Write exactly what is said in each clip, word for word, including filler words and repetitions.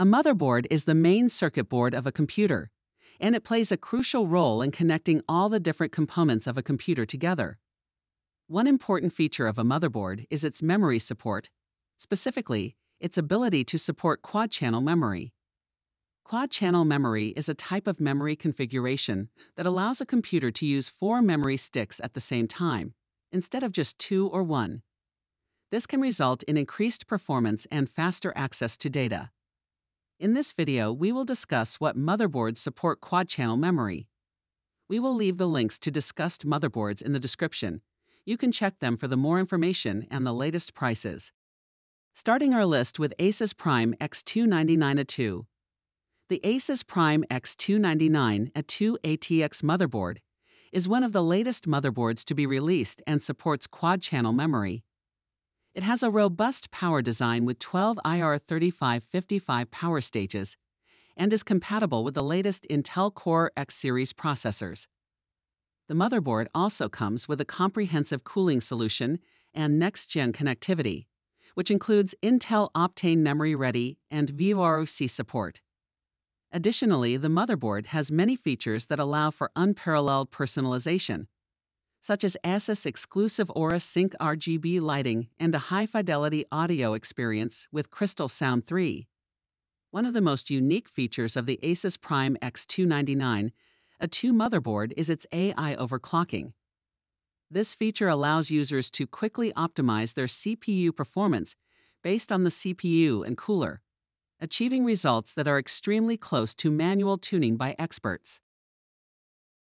A motherboard is the main circuit board of a computer, and it plays a crucial role in connecting all the different components of a computer together. One important feature of a motherboard is its memory support, specifically, its ability to support quad-channel memory. Quad-channel memory is a type of memory configuration that allows a computer to use four memory sticks at the same time, instead of just two or one. This can result in increased performance and faster access to data. In this video, we will discuss what motherboards support quad-channel memory. We will leave the links to discussed motherboards in the description. You can check them for the more information and the latest prices. Starting our list with Asus Prime X two ninety-nine A two. The Asus Prime X two ninety-nine A two A T X motherboard is one of the latest motherboards to be released and supports quad-channel memory. It has a robust power design with twelve I R thirty-five fifty-five power stages and is compatible with the latest Intel Core X series processors. The motherboard also comes with a comprehensive cooling solution and next-gen connectivity, which includes Intel Optane Memory Ready and V R M support. Additionally, the motherboard has many features that allow for unparalleled personalization, such as Asus exclusive Aura Sync R G B lighting and a high-fidelity audio experience with Crystal Sound three. One of the most unique features of the Asus Prime X two ninety-nine A two motherboard is its A I overclocking. This feature allows users to quickly optimize their C P U performance based on the C P U and cooler, achieving results that are extremely close to manual tuning by experts.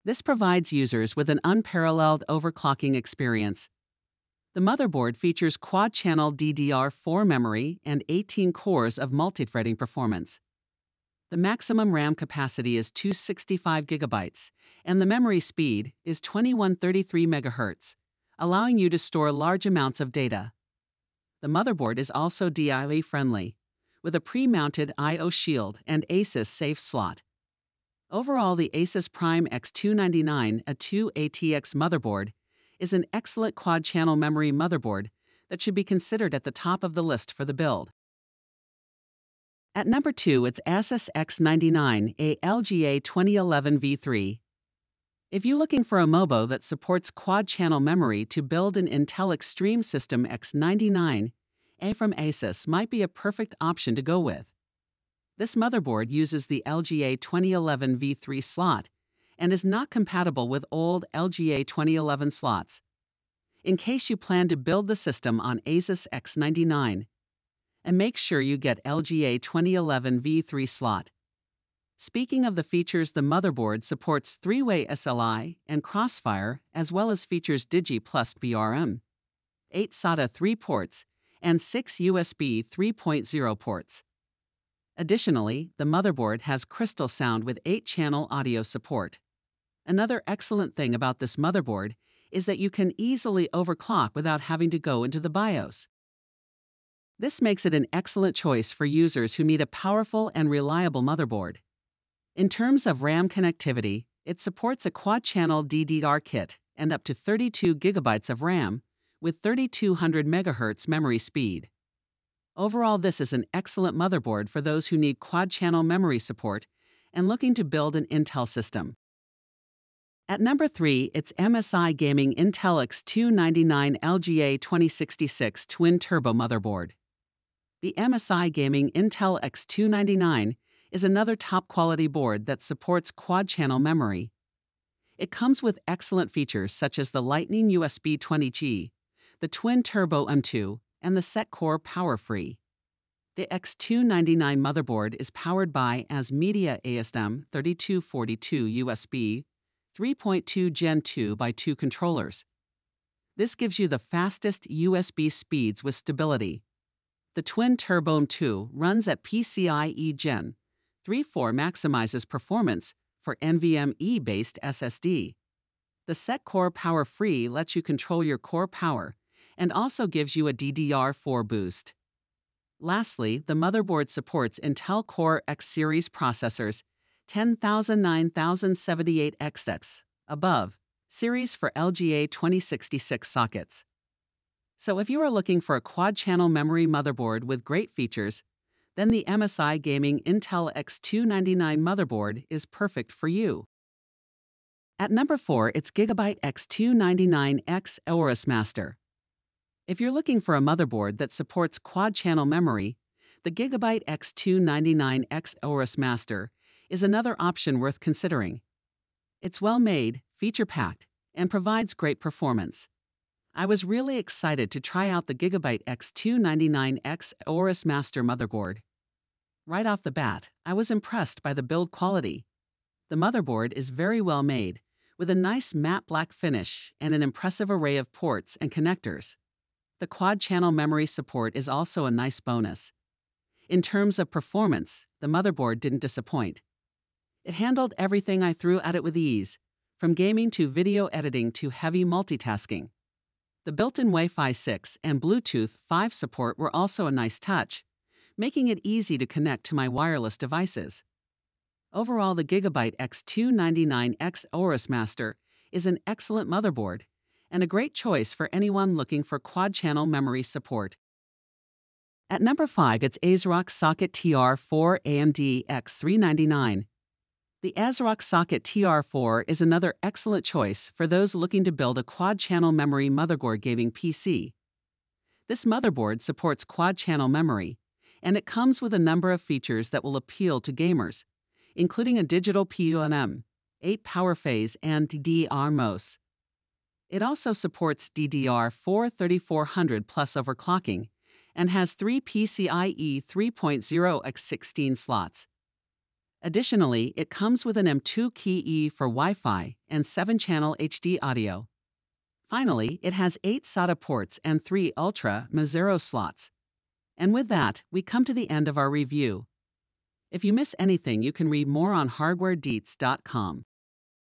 This provides users with an unparalleled overclocking experience. The motherboard features quad-channel D D R four memory and eighteen cores of multithreading performance. The maximum RAM capacity is two hundred sixty-five gigabytes, and the memory speed is twenty-one thirty-three megahertz, allowing you to store large amounts of data. The motherboard is also D I Y-friendly, with a pre-mounted I O shield and Asus SafeSlot. Overall, the Asus Prime X two ninety-nine A two A T X motherboard is an excellent quad-channel memory motherboard that should be considered at the top of the list for the build. At number two, it's Asus X ninety-nine A L G A twenty eleven v three. If you're looking for a M O B O that supports quad-channel memory to build an Intel Extreme System X ninety-nine A from Asus might be a perfect option to go with. This motherboard uses the L G A twenty eleven v three slot and is not compatible with old L G A twenty eleven slots. In case you plan to build the system on Asus X ninety-nine, and make sure you get L G A twenty eleven v three slot. Speaking of the features, the motherboard supports three-way S L I and Crossfire, as well as features Digi+ V R M, eight SATA three ports, and six U S B three point oh ports. Additionally, the motherboard has Crystal Sound with eight-channel audio support. Another excellent thing about this motherboard is that you can easily overclock without having to go into the BIOS. This makes it an excellent choice for users who need a powerful and reliable motherboard. In terms of RAM connectivity, it supports a quad-channel D D R kit and up to thirty-two gigabytes of RAM with thirty-two hundred megahertz memory speed. Overall, this is an excellent motherboard for those who need quad-channel memory support and looking to build an Intel system. At number three, it's M S I Gaming Intel X two ninety-nine L G A twenty sixty-six Twin Turbo motherboard. The M S I Gaming Intel X two ninety-nine is another top-quality board that supports quad-channel memory. It comes with excellent features such as the Lightning U S B twenty G, the Twin Turbo M two, and the set-core power-free. The X two ninety-nine motherboard is powered by ASMedia A S M thirty-two forty-two U S B three point two Gen two by two controllers. This gives you the fastest U S B speeds with stability. The Twin Turbo M two runs at PCIe Gen three point four, maximizes performance for NVMe-based S S D. The set-core power-free lets you control your core power and also gives you a D D R four boost. Lastly, the motherboard supports Intel Core X series processors ten thousand nine thousand seventy-eight X X above series for L G A twenty sixty-six sockets. So if you are looking for a quad-channel memory motherboard with great features, then the M S I Gaming Intel X two ninety-nine motherboard is perfect for you. At number four, it's Gigabyte X two ninety-nine X Aorus Master. If you're looking for a motherboard that supports quad-channel memory, the Gigabyte X two ninety-nine X Aorus Master is another option worth considering. It's well-made, feature-packed, and provides great performance. I was really excited to try out the Gigabyte X two ninety-nine X Aorus Master motherboard. Right off the bat, I was impressed by the build quality. The motherboard is very well made, with a nice matte black finish and an impressive array of ports and connectors. The quad-channel memory support is also a nice bonus. In terms of performance, the motherboard didn't disappoint. It handled everything I threw at it with ease, from gaming to video editing to heavy multitasking. The built-in Wi-Fi six and Bluetooth five support were also a nice touch, making it easy to connect to my wireless devices. Overall, the Gigabyte X two ninety-nine X Aorus Master is an excellent motherboard and a great choice for anyone looking for quad-channel memory support. At number five, it's ASRock Socket T R four A M D X three ninety-nine. The ASRock Socket T R four is another excellent choice for those looking to build a quad-channel memory motherboard gaming P C. This motherboard supports quad-channel memory, and it comes with a number of features that will appeal to gamers, including a digital P U N M, eight power phase, and D D R M O S. It also supports D D R four thirty-four hundred plus overclocking and has three P C I E three point oh by sixteen slots. Additionally, it comes with an M two key E for Wi-Fi and seven channel H D audio. Finally, it has eight SATA ports and three Ultra M.two slots. And with that, we come to the end of our review. If you miss anything, you can read more on hardware deets dot com.